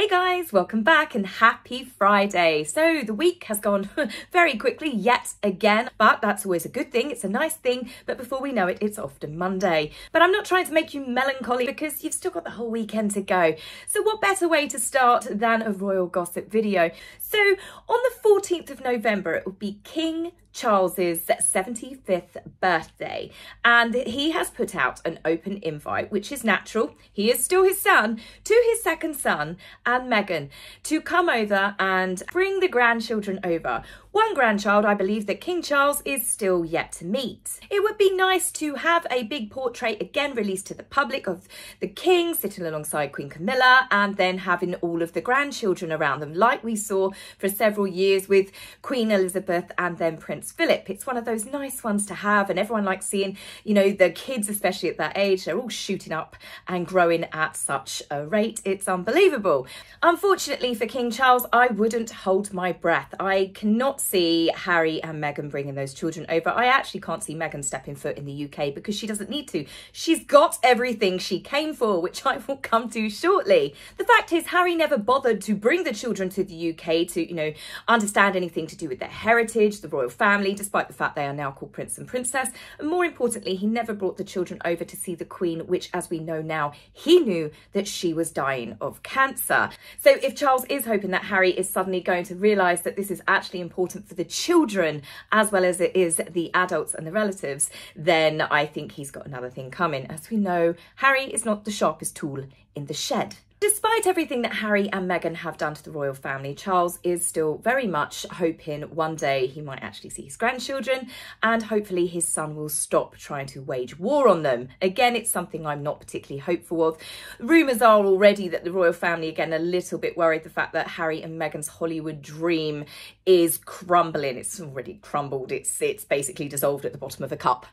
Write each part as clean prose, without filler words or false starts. Hey guys, welcome back and happy Friday. So the week has gone very quickly yet again, but that's always a good thing. It's a nice thing, but before we know it, it's often Monday. But I'm not trying to make you melancholy because you've still got the whole weekend to go. So what better way to start than a royal gossip video? So on the 14th of November, it will be King Charles's 75th birthday, and he has put out an open invite, which is natural. He is still his son, to his second son and Meghan, to come over and bring the grandchildren over. One grandchild, I believe, that King Charles is still yet to meet. It would be nice to have a big portrait again released to the public of the King sitting alongside Queen Camilla, and then having all of the grandchildren around them, like we saw for several years with Queen Elizabeth and then Prince Philip. It's one of those nice ones to have, and everyone likes seeing, you know, the kids, especially at that age. They're all shooting up and growing at such a rate. It's unbelievable. Unfortunately for King Charles, I wouldn't hold my breath. I cannot see Harry and Meghan bringing those children over. I actually can't see Meghan stepping foot in the UK because she doesn't need to. She's got everything she came for, which I will come to shortly. The fact is, Harry never bothered to bring the children to the UK to, you know, understand anything to do with their heritage, the royal family, despite the fact they are now called Prince and Princess. And more importantly, he never brought the children over to see the Queen, which, as we know now, he knew that she was dying of cancer. So if Charles is hoping that Harry is suddenly going to realise that this is actually important for the children as well as it is the adults and the relatives, then I think he's got another thing coming. As we know, Harry is not the sharpest tool in the shed. Despite everything that Harry and Meghan have done to the royal family, Charles is still very much hoping one day he might actually see his grandchildren, and hopefully his son will stop trying to wage war on them. Again, it's something I'm not particularly hopeful of. Rumours are already that the royal family, again, a little bit worried the fact that Harry and Meghan's Hollywood dream is crumbling. It's already crumbled. It's basically dissolved at the bottom of a cup.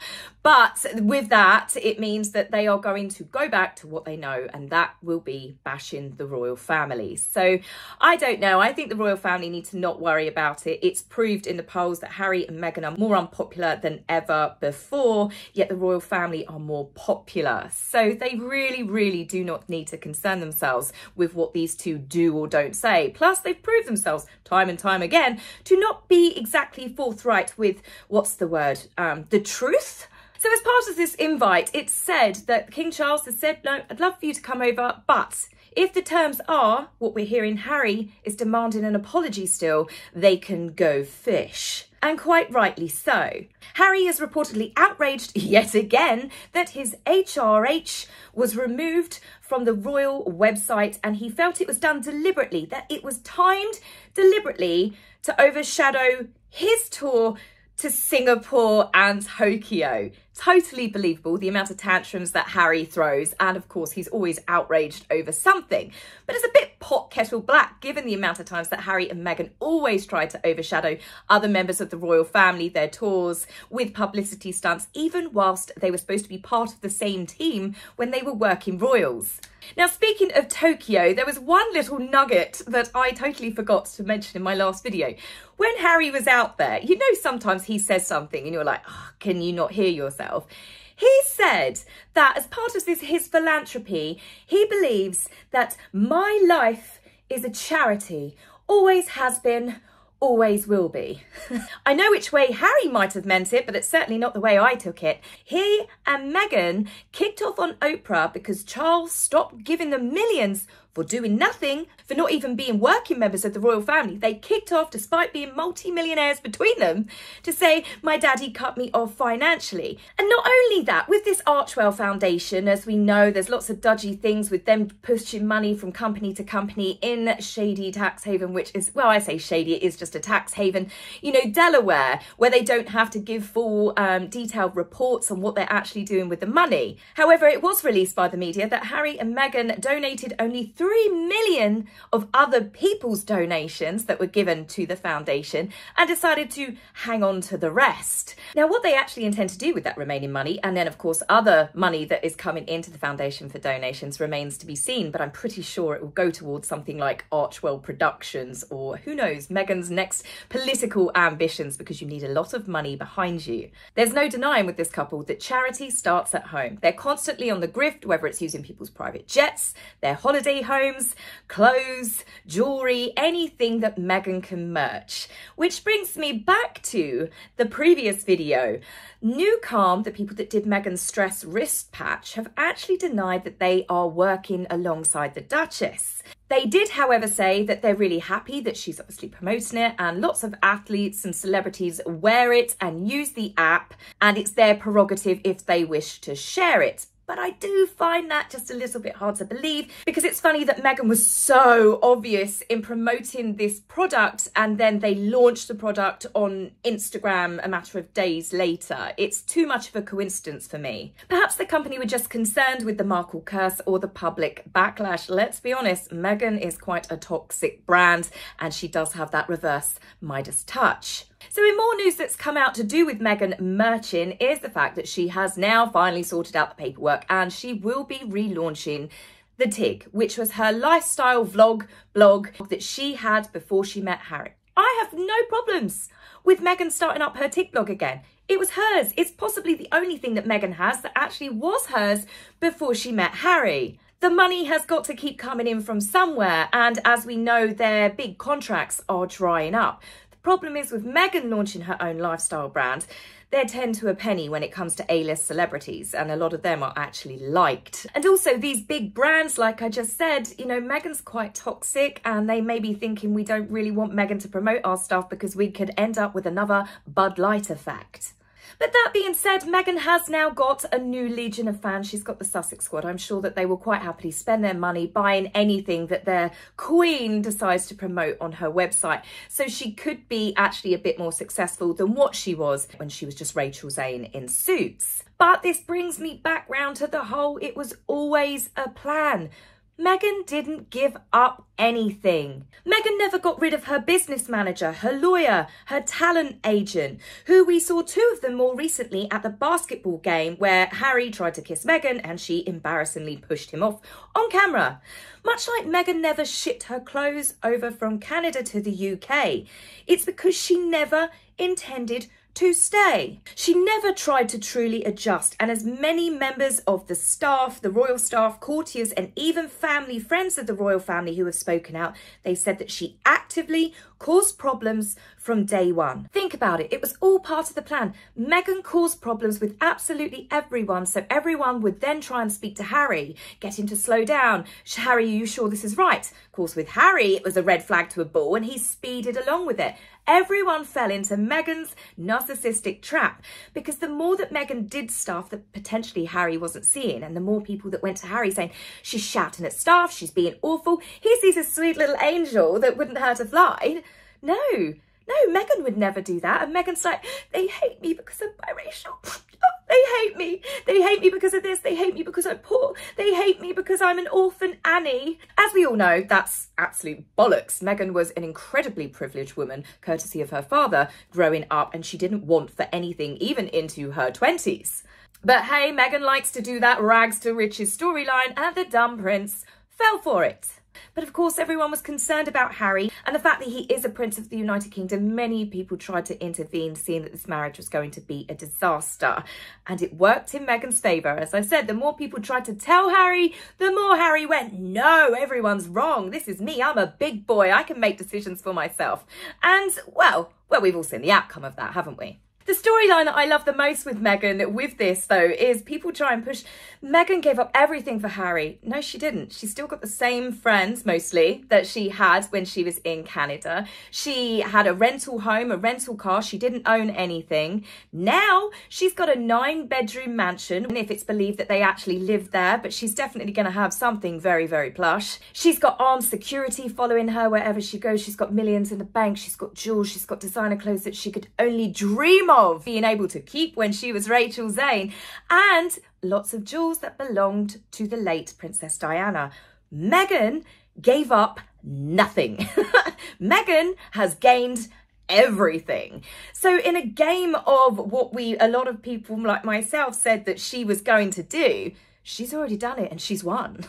But with that, it means that they are going to go back to what they know, and that will be back in the royal family. So I don't know. I think the royal family need to not worry about it. It's proved in the polls that Harry and Meghan are more unpopular than ever before, yet the royal family are more popular. So they really, really do not need to concern themselves with what these two do or don't say. Plus, they've proved themselves time and time again to not be exactly forthright with, what's the word, the truth. So as part of this invite, it's said that King Charles has said, no, I'd love for you to come over, but if the terms are what we're hearing, Harry is demanding an apology still, they can go fish. And quite rightly so. Harry is reportedly outraged yet again that his HRH was removed from the royal website, and he felt it was done deliberately, that it was timed deliberately to overshadow his tour to Singapore and Tokyo. Totally believable, the amount of tantrums that Harry throws, and of course he's always outraged over something. But it's a bit pot kettle black given the amount of times that Harry and Meghan always try to overshadow other members of the royal family, their tours, with publicity stunts, even whilst they were supposed to be part of the same team when they were working royals. Now, speaking of Tokyo, there was one little nugget that I totally forgot to mention in my last video. When Harry was out there, you know, sometimes he says something and you're like, oh, can you not hear yourself? He said that as part of this, his philanthropy, he believes that my life is a charity, always has been, always will be. I know which way Harry might have meant it, but it's certainly not the way I took it. He and Meghan kicked off on Oprah because Charles stopped giving them millions for doing nothing, for not even being working members of the royal family. They kicked off, despite being multi-millionaires between them, to say, my daddy cut me off financially. And not only that, with this Archewell Foundation, as we know, there's lots of dodgy things with them pushing money from company to company in shady tax haven, which is, well, I say shady, it is just a tax haven, you know, Delaware, where they don't have to give full detailed reports on what they're actually doing with the money. However, it was released by the media that Harry and Meghan donated only 3 million of other people's donations that were given to the foundation, and decided to hang on to the rest. Now, what they actually intend to do with that remaining money, and then of course other money that is coming into the foundation for donations, remains to be seen, but I'm pretty sure it will go towards something like Archewell Productions, or who knows, Meghan's next political ambitions, because you need a lot of money behind you. There's no denying with this couple that charity starts at home. They're constantly on the grift, whether it's using people's private jets, their holiday homes, homes, clothes, jewellery, anything that Meghan can merch. Which brings me back to the previous video. New Calm, the people that did Meghan's stress wrist patch, have actually denied that they are working alongside the Duchess. They did, however, say that they're really happy that she's obviously promoting it, and lots of athletes and celebrities wear it and use the app, and it's their prerogative if they wish to share it. But I do find that just a little bit hard to believe, because it's funny that Meghan was so obvious in promoting this product, and then they launched the product on Instagram a matter of days later. It's too much of a coincidence for me. Perhaps the company were just concerned with the Markle curse or the public backlash. Let's be honest, Meghan is quite a toxic brand, and she does have that reverse Midas touch. So in more news that's come out to do with Meghan merching is the fact that she has now finally sorted out the paperwork, and she will be relaunching the TIG, which was her lifestyle vlog, blog that she had before she met Harry. I have no problems with Meghan starting up her TIG blog again. It was hers. It's possibly the only thing that Meghan has that actually was hers before she met Harry. The money has got to keep coming in from somewhere, and as we know, their big contracts are drying up. Problem is, with Meghan launching her own lifestyle brand, they're 10 to a penny when it comes to A-list celebrities, and a lot of them are actually liked. And also these big brands, like I just said, you know, Meghan's quite toxic, and they may be thinking we don't really want Meghan to promote our stuff because we could end up with another Bud Light effect. But that being said, Meghan has now got a new legion of fans. She's got the Sussex squad. I'm sure that they will quite happily spend their money buying anything that their queen decides to promote on her website. So she could be actually a bit more successful than what she was when she was just Rachel Zane in Suits. But this brings me back round to the whole "it was always a plan." Meghan didn't give up anything. Meghan never got rid of her business manager, her lawyer, her talent agent, who we saw two of them more recently at the basketball game where Harry tried to kiss Meghan and she embarrassingly pushed him off on camera. Much like Meghan never shipped her clothes over from Canada to the UK, it's because she never intended to stay. She never tried to truly adjust, and as many members of the staff, the royal staff, courtiers, and even family friends of the royal family who have spoken out, they said that she actively caused problems from day one. Think about it, it was all part of the plan. Meghan caused problems with absolutely everyone, so everyone would then try and speak to Harry, get him to slow down. Harry, are you sure this is right? Of course, with Harry, it was a red flag to a bull, and he speeded along with it. Everyone fell into Meghan's narcissistic trap, because the more that Meghan did stuff that potentially Harry wasn't seeing, and the more people that went to Harry saying, she's shouting at staff, she's being awful, he sees a sweet little angel that wouldn't hurt a fly. No, Meghan would never do that. And Meghan's like, they hate me because I'm biracial. They hate me. They hate me because of this. They hate me because I'm poor. They hate me because I'm an orphan Annie. As we all know, that's absolute bollocks. Meghan was an incredibly privileged woman, courtesy of her father, growing up, and she didn't want for anything, even into her 20s. But hey, Meghan likes to do that rags to riches storyline, and the dumb prince fell for it. But of course, everyone was concerned about Harry, and the fact that he is a prince of the United Kingdom. Many people tried to intervene, seeing that this marriage was going to be a disaster. And it worked in Meghan's favour. As I said, the more people tried to tell Harry, the more Harry went, no, everyone's wrong. This is me. I'm a big boy. I can make decisions for myself. And well, we've all seen the outcome of that, haven't we? The storyline that I love the most with Meghan with this, though, is people try and push, Meghan gave up everything for Harry. No, she didn't. She's still got the same friends, mostly, that she had when she was in Canada. She had a rental home, a rental car. She didn't own anything. Now she's got a 9-bedroom mansion, and if it's believed that they actually live there, but she's definitely going to have something very, very plush. She's got armed security following her wherever she goes. She's got millions in the bank. She's got jewels. She's got designer clothes that she could only dream of being able to keep when she was Rachel Zane, and lots of jewels that belonged to the late Princess Diana. Meghan gave up nothing. Meghan has gained everything. So in a game of what a lot of people like myself said that she was going to do, she's already done it and she's won.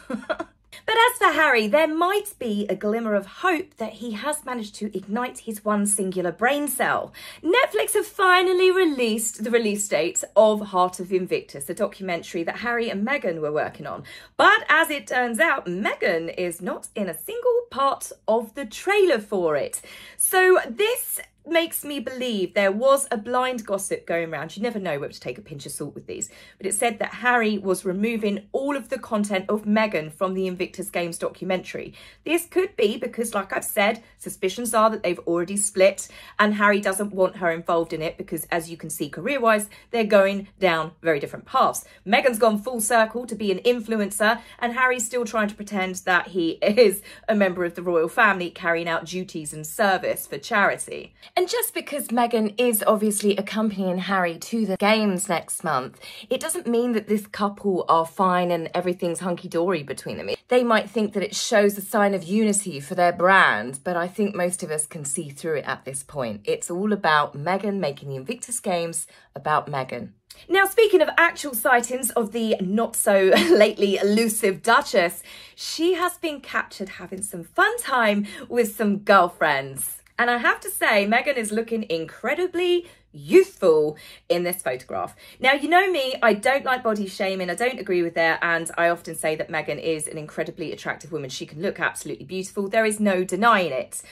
But as for Harry, there might be a glimmer of hope that he has managed to ignite his one singular brain cell. Netflix have finally released the release date of Heart of Invictus, the documentary that Harry and Meghan were working on. But as it turns out, Meghan is not in a single part of the trailer for it. So this makes me believe there was a blind gossip going around. You never know whether to take a pinch of salt with these, but it said that Harry was removing all of the content of Meghan from the Invictus Games documentary. This could be because, like I've said, suspicions are that they've already split and Harry doesn't want her involved in it because, as you can see career-wise, they're going down very different paths. Meghan's gone full circle to be an influencer and Harry's still trying to pretend that he is a member of the royal family carrying out duties and service for charity. And just because Meghan is obviously accompanying Harry to the Games next month, it doesn't mean that this couple are fine and everything's hunky-dory between them. They might think that it shows a sign of unity for their brand, but I think most of us can see through it at this point. It's all about Meghan making the Invictus Games about Meghan. Now, speaking of actual sightings of the not-so-lately elusive Duchess, she has been captured having some fun time with some girlfriends. And I have to say, Meghan is looking incredibly youthful in this photograph. Now, you know me, I don't like body shaming. I don't agree with that. And I often say that Meghan is an incredibly attractive woman. She can look absolutely beautiful. There is no denying it.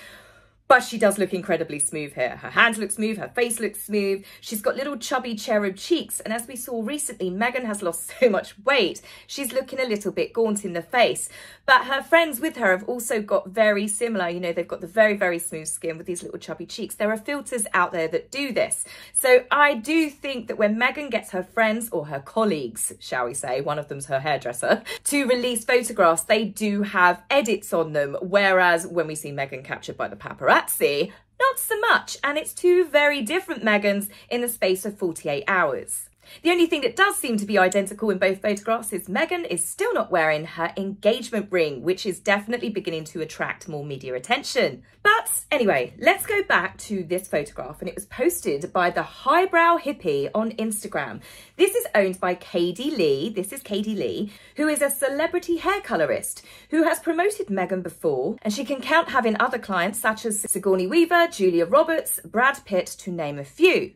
But she does look incredibly smooth here. Her hands look smooth, her face looks smooth. She's got little chubby cherub cheeks. And as we saw recently, Meghan has lost so much weight. She's looking a little bit gaunt in the face. But her friends with her have also got very similar. You know, they've got the very, very smooth skin with these little chubby cheeks. There are filters out there that do this. So I do think that when Meghan gets her friends or her colleagues, shall we say, one of them's her hairdresser, to release photographs, they do have edits on them. Whereas when we see Meghan captured by the paparazzi, not so much, and it's two very different Meghans in the space of 48 hours. The only thing that does seem to be identical in both photographs is Meghan is still not wearing her engagement ring, which is definitely beginning to attract more media attention. But anyway, let's go back to this photograph, and it was posted by the Highbrow Hippie on Instagram. This is owned by Katie Lee. This is Katie Lee, who is a celebrity hair colorist who has promoted Meghan before, and she can count having other clients such as Sigourney Weaver, Julia Roberts, Brad Pitt, to name a few.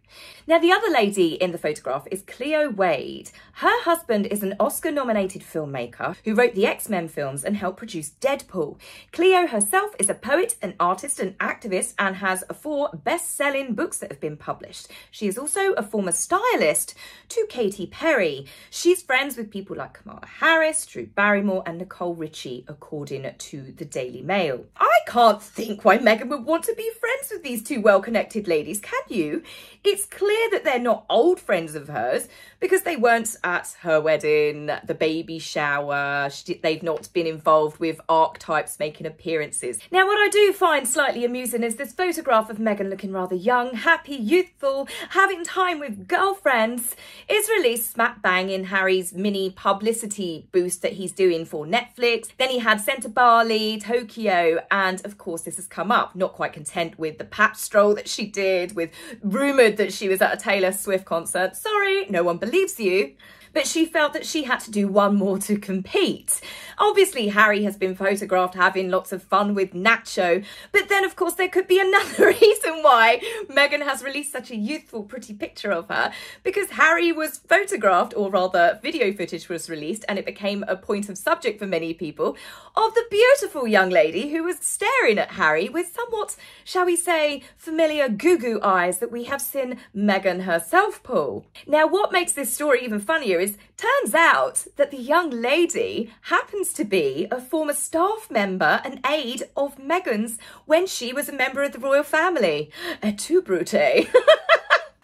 Now, the other lady in the photograph is Cleo Wade. Her husband is an Oscar-nominated filmmaker who wrote the X-Men films and helped produce Deadpool. Cleo herself is a poet, an artist, an activist, and has 4 best-selling books that have been published. She is also a former stylist to Katy Perry. She's friends with people like Kamala Harris, Drew Barrymore, and Nicole Richie, according to the Daily Mail. I can't think why Meghan would want to be friends with these two well-connected ladies, can you? It's clear that they're not old friends of hers, because they weren't at her wedding, the baby shower. They've not been involved with archetypes making appearances. Now, what I do find slightly amusing is this photograph of Meghan looking rather young, happy, youthful, having time with girlfriends is released smack bang in Harry's mini publicity boost that he's doing for Netflix. Then he had sent to Bali, Tokyo, and of course this has come up, not quite content with the pap stroll that she did, with rumoured that she was at a Taylor Swift concert. Sorry, no one believes you, but she felt that she had to do one more to compete. Obviously, Harry has been photographed having lots of fun with Nacho, but then, of course, there could be another reason why Meghan has released such a youthful, pretty picture of her, because Harry was photographed, or rather, video footage was released, and it became a point of subject for many people, of the beautiful young lady who was staring at Harry with somewhat, shall we say, familiar goo-goo eyes that we have seen Meghan herself pull. Now, what makes this story even funnier is, turns out that the young lady happens to be a former staff member and aide of Meghan's when she was a member of the royal family. Et tu, Brute?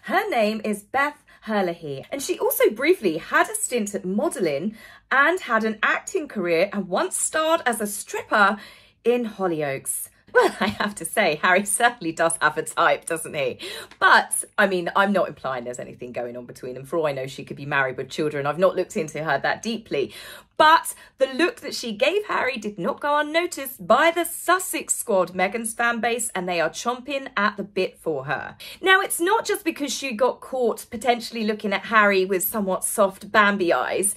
Her name is Beth Herlihy, and she also briefly had a stint at modelling and had an acting career and once starred as a stripper in Hollyoaks. Well, I have to say, Harry certainly does have a type, doesn't he? But, I mean, I'm not implying there's anything going on between them. For all I know, she could be married with children. I've not looked into her that deeply. But the look that she gave Harry did not go unnoticed by the Sussex squad, Meghan's fan base, and they are chomping at the bit for her. Now, it's not just because she got caught potentially looking at Harry with somewhat soft Bambi eyes.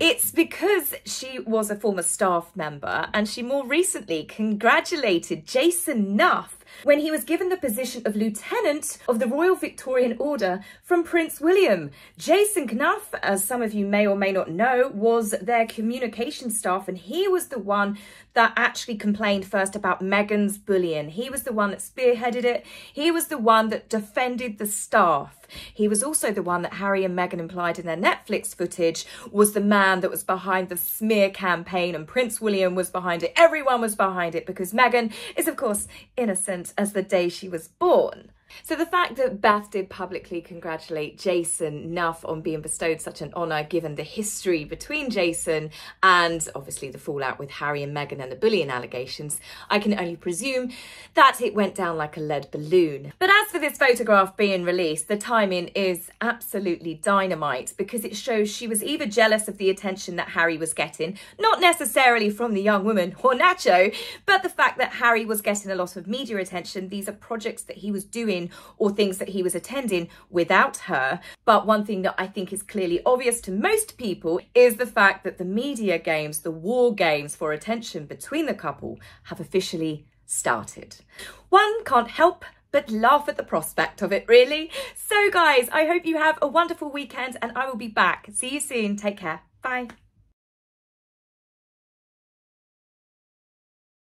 It's because she was a former staff member, and she more recently congratulated Jason Knauf when he was given the position of Lieutenant of the Royal Victorian Order from Prince William. Jason Knauf, as some of you may or may not know, was their communication staff, and he was the one that actually complained first about Meghan's bullying. He was the one that spearheaded it. He was the one that defended the staff. He was also the one that Harry and Meghan implied in their Netflix footage was the man that was behind the smear campaign, and Prince William was behind it. Everyone was behind it because Meghan is, of course, innocent as the day she was born. So the fact that Beth did publicly congratulate Jason Knauf on being bestowed such an honour, given the history between Jason and obviously the fallout with Harry and Meghan and the bullying allegations, I can only presume that it went down like a lead balloon. But as for this photograph being released, the timing is absolutely dynamite because it shows she was either jealous of the attention that Harry was getting, not necessarily from the young woman or Nacho, but the fact that Harry was getting a lot of media attention. These are projects that he was doing or things that he was attending without her. But one thing that I think is clearly obvious to most people is the fact that the media games, the war games for attention between the couple, have officially started. One can't help but laugh at the prospect of it, really. So guys, I hope you have a wonderful weekend, and I will be back. See you soon. Take care. Bye.